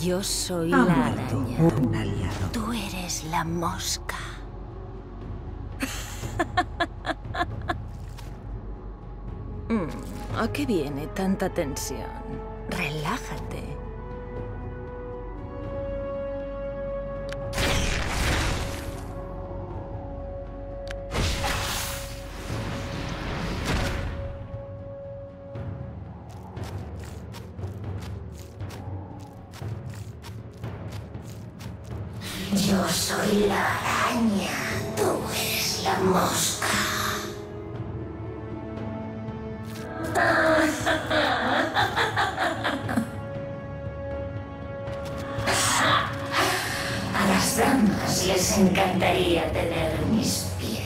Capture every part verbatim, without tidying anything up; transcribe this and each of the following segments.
Yo soy ha la araña. Un aliado. Tú eres la mosca. ¿A qué viene tanta tensión? Relájate. Yo soy la araña, tú eres la mosca. A las damas les encantaría tener mis piernas.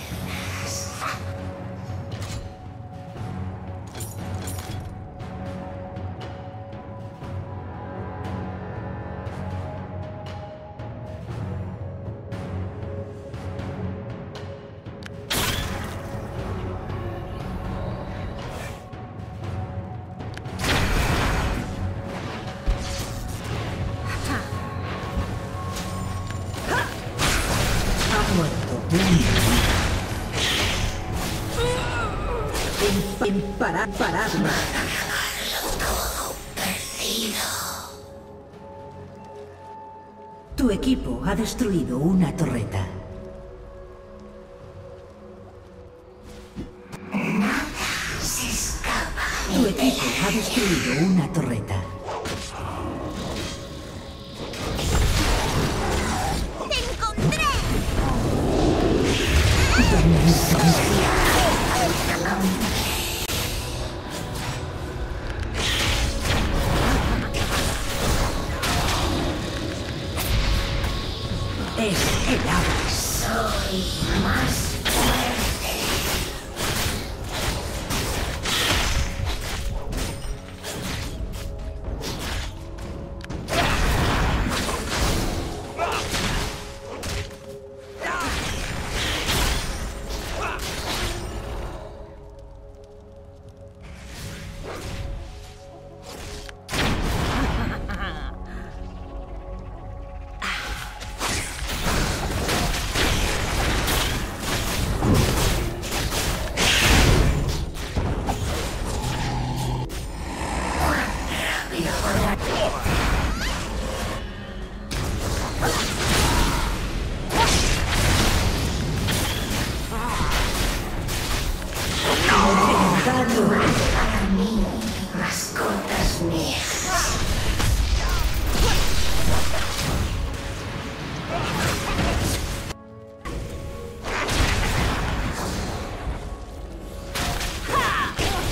Para pararme. Todo perdido. Tu equipo ha destruido una torreta. Nada se escapa. Tu equipo ha destruido una torreta. ¡Te encontré! ¿Dónde es el agua. Soy más fuerte.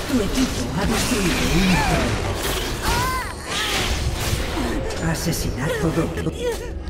Tu equipo ha destruido una torreta. Asesinato doble.